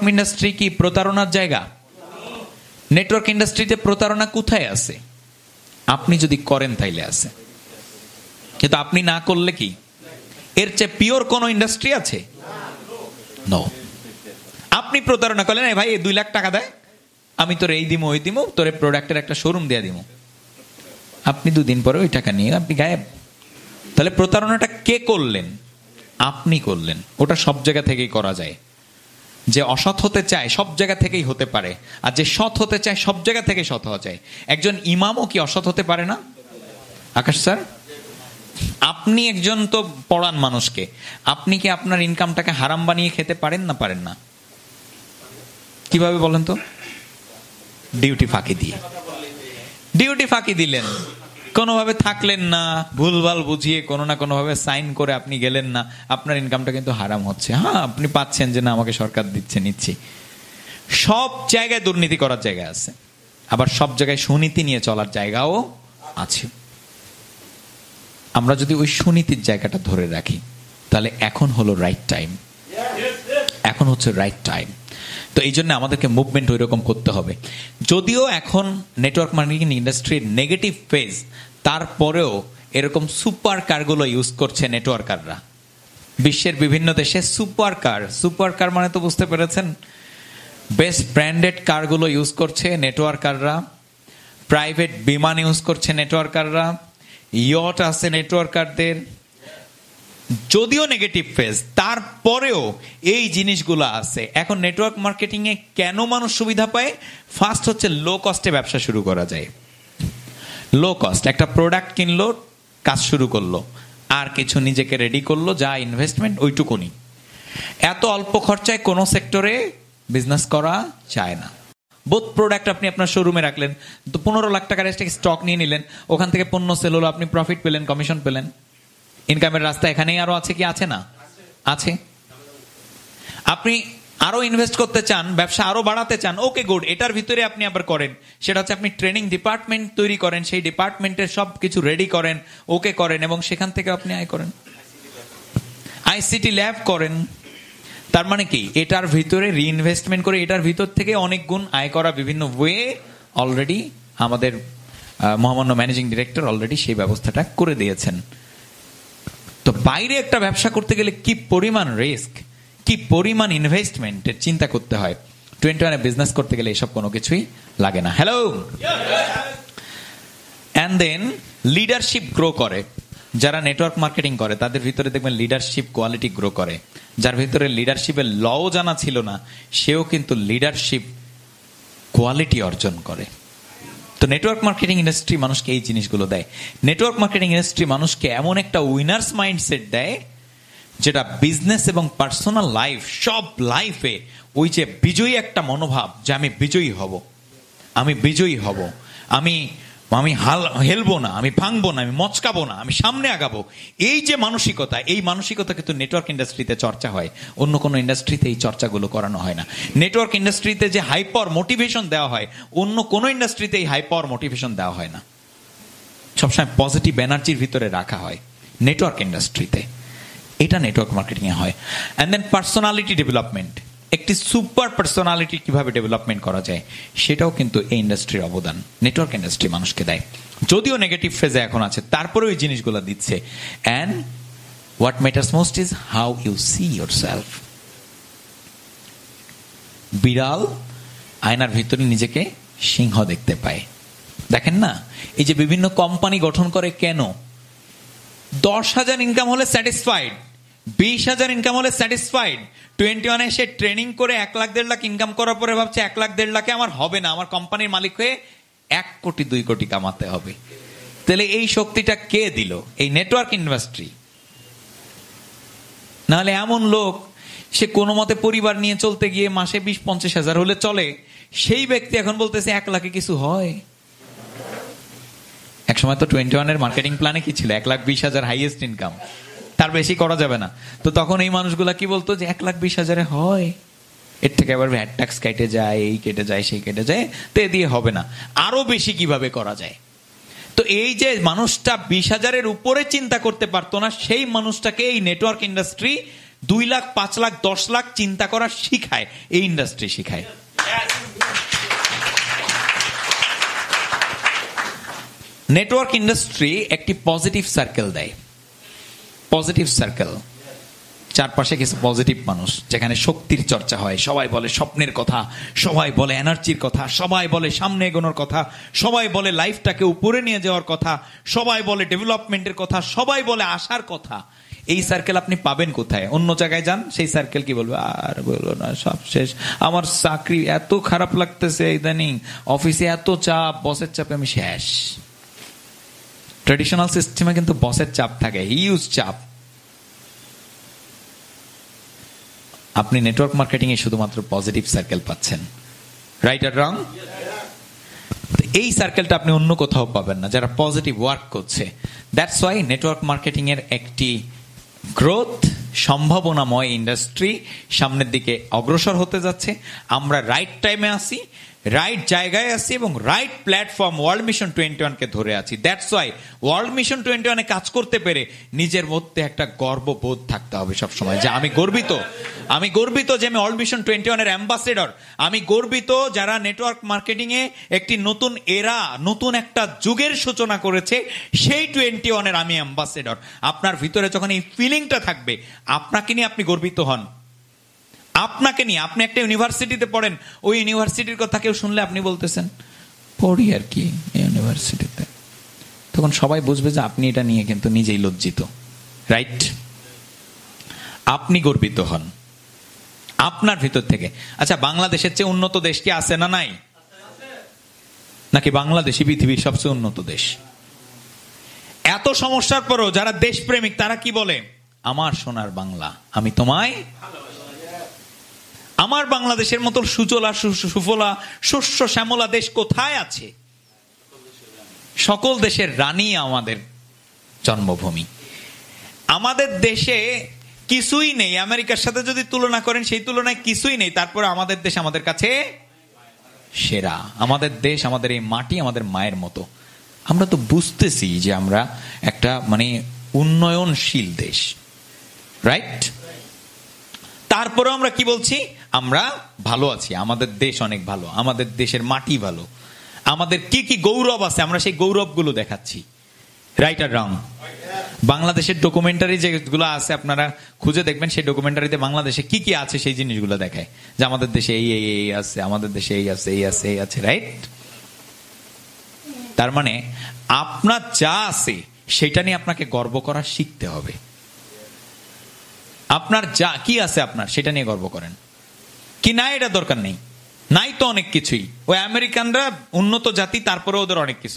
Network industry की प्रतारणार जायगा। Network इंडस्ट्रीते प्रतारणा कोथाय आछे? আপনি যদি করেন তাইলে আছে, কিন্তু আপনি না করলে কি এর চেয়ে পিওর কোন ইন্ডাস্ট্রি আছে? নো। আপনি প্রতারণা করলেন, এই ভাই 2 লাখ টাকা দেয় আমি তোরে এই দিমু ওই দিমু তোরে প্রোডাক্টের একটা শোরুম দেয়া দিমু, আপনি দুদিন পরে ওই টাকা নিয়ে আপনি গায়েব। তাহলে প্রতারণাটা কে করলেন? আপনি করলেন। ওটা সব জায়গা থেকেই করা যায়। যে অসৎ হতে চায় সব জায়গা থেকেই হতে পারে, আর যে সৎ হতে চায় সব জায়গা থেকে সৎ হওয়া যায়। একজন ইমামও কি অসৎ হতে পারে না? আকাশ স্যার, আপনি একজন তো পড়ান মানুষকে, আপনি কি আপনার ইনকামটাকে হারাম বানিয়ে খেতে পারেন না? পারেন না। কিভাবে বলেন তো? ডিউটি ফাঁকি দিয়ে। ডিউটি ফাঁকি দিলেন, কোনোভাবে থাকলেন না, ভুলভাল বুঝিয়ে কোনো না কোনোভাবে সাইন করে আপনি গেলেন না, আপনার ইনকামটা কিন্তু হারাম হচ্ছে। হ্যাঁ, আপনি পাচ্ছেন যে না আমাকে সরকার দিচ্ছে, নিচ্ছি। সব জায়গায় দুর্নীতি করার জায়গা আছে, আবার সব জায়গায় সুনীতি নিয়ে চলার জায়গাও আছে। আমরা যদি ওই সুনীতির জায়গাটা ধরে রাখি তাহলে এখন হলো রাইট টাইম, এখন হচ্ছে রাইট টাইম। তো এই জন্য আমাদেরকে মুভমেন্ট ওই রকম করতে হবে। যদিও এখন নেটওয়ার্ক মার্কেটিং ইন্ডাস্ট্রির নেগেটিভ ফেজ, তারপরেও এরকম সুপার কারগুলো ইউজ করছে নেটওয়ার্কাররা বিশ্বের বিভিন্ন দেশে। সুপার কার, সুপার কার মানে তো বুঝতে পেরেছেন, বেস্ট ব্র্যান্ডেড কারগুলো ইউজ করছে নেটওয়ার্কাররা, প্রাইভেট বিমান ইউজ করছে নেটওয়ার্কাররা, ইয়ট আছে নেটওয়ার্কারদের। যদিও নেগেটিভ ফেজ, তারপরেও এই জিনিসগুলো আছে। এখন নেটওয়ার্ক মার্কেটিং এ কেন মানুষ সুবিধা পায়? ফার্স্ট হচ্ছে লো কস্টে ব্যবসা শুরু করা যায়। লো কস্ট, একটা প্রোডাক্ট কিনলো, কাজ শুরু করলো, আর কিছু নিজেকে রেডি করলো, যা ইনভেস্টমেন্ট ওইটুকুনি। এত অল্প খরচায় কোনো সেক্টরে বিজনেস করা যায় না। বোধ প্রোডাক্ট আপনি আপনার শোরুমে রাখলেন, 15 লাখ টাকার স্টক নিয়ে নিলেন, ওখান থেকে পণ্য সেল হলো, আপনি প্রফিট পেলেন, কমিশন পেলেন, ইনকামের রাস্তা এখানেই আরো আছে কি আছে না? আছে। আপনি আরো ইনভেস্ট করতে চান, ব্যবসা আরো বাড়াতে চান, ওকে গুড। এটার ভিতরে আপনি আবার করেন, সেটা হচ্ছে আপনি ট্রেনিং ডিপার্টমেন্ট তৈরি করেন, সেই ডিপার্টমেন্টের সব কিছু রেডি করেন, ওকে করেন, এবং সেখান থেকে আপনি আয় করেন, আইসিটি ল্যাব করেন। তার মানে কি এটার ভিতরে রিইনভেস্টমেন্ট করে এটার ভিতর থেকে অনেক গুণ আয় করা বিভিন্ন ওয়ে অলরেডি আমাদের মহামান্য ম্যানেজিং ডিরেক্টর অলরেডি সেই ব্যবস্থাটা করে দিয়েছেন। তো বাইরে একটা ব্যবসা করতে গেলে কি পরিমাণ রিস্ক, কি পরিমাণ ইনভেস্টমেন্টের চিন্তা করতে হয়, 21 বিজনেস করতে গেলে এসব কোনো কিছুই লাগে না। Hello, and then leadership grow করে। যারা নেটওয়ার্ক মার্কেটিং করে তাদের ভিতরে দেখবেন লিডারশিপ কোয়ালিটি গ্রো করে। যার ভিতরে লিডারশিপের লও জানা ছিল না, সেও কিন্তু লিডারশিপ কোয়ালিটি অর্জন করে। তো নেটওয়ার্ক মার্কেটিং ইন্ডাস্ট্রি মানুষকে এই জিনিসগুলো দেয়। নেটওয়ার্ক মার্কেটিং ইন্ডাস্ট্রি মানুষকে এমন একটা উইনার্স মাইন্ডসেট দেয়, যেটা বিজনেস এবং পার্সোনাল লাইফ সব লাইফে ওই যে বিজয়ী একটা মনোভাব, যে আমি বিজয়ী হব, আমি বিজয়ী হব, আমি আমি হেলবো না, আমি ভাঙবো না, আমি মচকাবো না, আমি সামনে আগাবো, এই যে মানসিকতা, এই মানসিকতা কিন্তু নেটওয়ার্ক ইন্ডাস্ট্রিতে চর্চা হয়। অন্য কোনো ইন্ডাস্ট্রিতে এই চর্চাগুলো করানো হয় না। নেটওয়ার্ক ইন্ডাস্ট্রিতে যে হাই পাওয়ার মোটিভেশন দেওয়া হয়, অন্য কোনো ইন্ডাস্ট্রিতে এই হাই পাওয়ার মোটিভেশন দেওয়া হয় না। সবসময় পজিটিভ এনার্জির ভিতরে রাখা হয় নেটওয়ার্ক ইন্ডাস্ট্রিতে। এটা নেটওয়ার্ক মার্কেটিংয়ে হয়। অ্যান্ড দেন পার্সোনালিটি ডেভেলপমেন্ট, একটি সুপার পার্সোনালিটি কিভাবে ডেভেলপমেন্ট করা যায় সেটাও কিন্তু এই ইন্ডাস্ট্রির অবদান নেটওয়ার্ক ইন্ডাস্ট্রি মানুষকে দেয়। যদিও নেগেটিভ ফেজে এখন আছে, তারপরে ওই জিনিসগুলো দিচ্ছে। And what matters most is how you see yourself. বিড়াল আয়নার ভিতরে নিজেকে সিংহ দেখতে পায়, দেখেন না? এই যে বিভিন্ন কোম্পানি গঠন করে কেন? 10,000 ইনকাম হলে স্যাটিসফাইড, 20,000 ইনকাম হলে স্যাটিসফাইড। 21 এসে ট্রেনিং করে 1 লাখ 1.5 লাখ ইনকাম করার পরে ভাবছে 1 লাখ 1.5 লাখে আমার হবে না, আমার কোম্পানির মালিক হয়ে 1 কোটি 2 কোটি কামাতে হবে। তাহলে এই শক্তিটা কে দিল? এই নেটওয়ার্ক ইন্ডাস্ট্রি। নাহলে এমন লোক, সে কোনো মতে পরিবার নিয়ে চলতে গিয়ে মাসে 20-50 হাজার হলে চলে, সেই ব্যক্তি এখন বলতেছে 1 লাখে কিছু হয়। একসময় তো 21 এর মার্কেটিং প্ল্যানে কি ছিল? 1 লাখ 20 হাজার হাইয়েস্ট ইনকাম, তার বেশি করা যাবে না। তো তখন এই মানুষগুলা কি বলতো যে 1 লাখ 20 হাজারে হয়, এর থেকে আবার ভ্যাট ট্যাক্স কেটে যায়, এই কেটে যায়, সেই কেটে যায়, তো এ দিয়ে হবে না, আরো বেশি কিভাবে করা যায়। তো এই যে মানুষটা 20,000-এর উপরে চিন্তা করতে পারতো না, সেই মানুষটাকে এই নেটওয়ার্ক ইন্ডাস্ট্রি 2 लाख 5 लाख 10 लाख चिंता करा शिखाय ए इंडस्ट्री शिखाय नेटवर्क इंडस्ट्री एक पॉजिटिव सर्कल दे पॉजिटिव सर्कल चारपाशे किस पॉजिटिव मानुष जेखाने शक्तिर चर्चा हय सबाई बोले स्वप्नेर कथा सबाई बोले एनार्जिर कथा सबाई बोले सामने एगोनोर कथा सबाई बोले लाइफटाके उपरे निये जाओयार कथा सबाई बोले डेवलपमेंटेर कथा सबाई बोले आशार कथा এই সার্কেল আপনি পাবেন কোথায় অন্য জায়গায় যান সেই সার্কেল কি বলবে আর বলো না সব শেষ আমার চাকরি এত খারাপ লাগতেছে ইদানিং অফিসে এত চাপ বসের চাপে আমি শেষ ট্র্যাডিশনাল সিস্টেমে কিন্তু বসের চাপ থাকে হিউজ চাপ আপনি নেটওয়ার্ক মার্কেটিং এ শুধুমাত্র পজিটিভ সার্কেল পাচ্ছেন রাইট অর রং এই সার্কেলটা আপনি অন্য কোথাও পাবেন না যারা পজিটিভ ওয়ার্ক করছে দ্যাটস ওয়াই নেটওয়ার্ক মার্কেটিং এর একটি গ্রোথ সম্ভাবনাময় ইন্ডাস্ট্রি সামনের দিকে অগ্রসর হতে যাচ্ছে আমরা রাইট টাইমে আসি রাইট জায়গায় আসি এবং রাইট প্ল্যাটফর্ম ওয়ার্ল্ড মিশন 21 কে ধরে আছি দ্যাটস ওয়াই ওয়ার্ল্ড মিশন 21 এ কাজ করতে পেরে নিজের মধ্যে একটা গর্ববোধ থাকতে হবে সব সময় যে আমি গর্বিত যে আমি ওয়ার্ল্ড মিশন 21 এর অ্যাম্বাসেডর আমি গর্বিত যারা নেটওয়ার্ক মার্কেটিং এ একটি নতুন এরা নতুন একটা যুগের সূচনা করেছে সেই 21 এর আমি অ্যাম্বাসেডর আপনার ভিতরে যখন এই ফিলিংটা থাকবে আপনাকে নিয়ে আপনি গর্বিত হন আপনাকে নিয়ে আপনি একটা ইউনিভার্সিটিতে পড়েন ওই ইউনিভার্সিটির কথা কেউ শুনলে আপনি বলতেছেন পড়ি আর কি ইউনিভার্সিটিতে তখন সবাই বুঝবে যে আপনি এটা নিয়ে কিন্তু নিজেই লজ্জিত রাইট আপনি গর্বিত হন আপনার ভিতর থেকে আচ্ছা বাংলাদেশের চেয়ে উন্নত দেশ কি আছে না নাই নাকি বাংলাদেশই পৃথিবীর সবচেয়ে উন্নত দেশ এত সমস্যার পরও যারা দেশপ্রেমিক তারা কি বলে আমার সোনার বাংলা আমি তোমায় আমার বাংলাদেশের মতো সুজলা সুফলা শস্য শ্যামলা দেশ কোথায় আছে সকল দেশের রানী আমাদের জন্মভূমি আমাদের দেশে কিছুই নেই আমেরিকার সাথে যদি তুলনা করেন সেই তুলনায় কিছুই নেই তারপরে আমাদের দেশ আমাদের কাছে সেরা আমাদের দেশ আমাদের এই মাটি আমাদের মায়ের মতো আমরা তো বুঝতেছি যে আমরা একটা মানে উন্নয়নশীল দেশ রাইট তারপরে আমরা কি বলছি আমরা ভালো আছি আমাদের দেশ অনেক ভালো আমাদের দেশের মাটি ভালো আমাদের কি কি গৌরব আছে আমরা সেই গৌরবগুলো দেখাচ্ছি রাইট আর রং বাংলাদেশের ডকুমেন্টারি যেগুলো আছে আপনারা খুঁজে দেখবেন সেই ডকুমেন্টারিতে বাংলাদেশে কি কি আছে সেই জিনিসগুলো দেখায় যে আমাদের দেশে এই এই এই আছে আমাদের দেশে এই আছে এই আছে এই আছে রাইট তার মানে আপনার যা আছে সেটা নিয়ে আপনাকে গর্ব করা শিখতে হবে আপনার যা কি আছে আপনার সেটা নিয়ে গর্ব করেন কি না এটা দরকার নেই নাই তো অনেক কিছুই ওই আমেরিকানরা উন্নত জাতি তারপরে ওদের অনেক কিছু